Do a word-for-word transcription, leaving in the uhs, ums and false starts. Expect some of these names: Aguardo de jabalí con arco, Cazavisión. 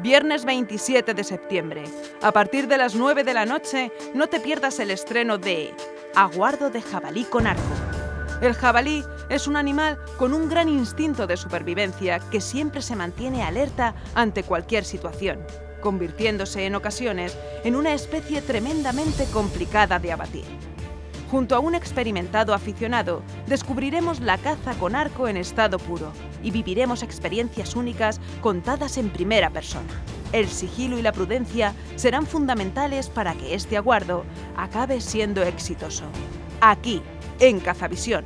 Viernes veintisiete de septiembre, a partir de las nueve de la noche, no te pierdas el estreno de Aguardo de jabalí con arco. El jabalí es un animal con un gran instinto de supervivencia que siempre se mantiene alerta ante cualquier situación, convirtiéndose en ocasiones en una especie tremendamente complicada de abatir. Junto a un experimentado aficionado, descubriremos la caza con arco en estado puro y viviremos experiencias únicas contadas en primera persona. El sigilo y la prudencia serán fundamentales para que este aguardo acabe siendo exitoso. Aquí, en Cazavisión.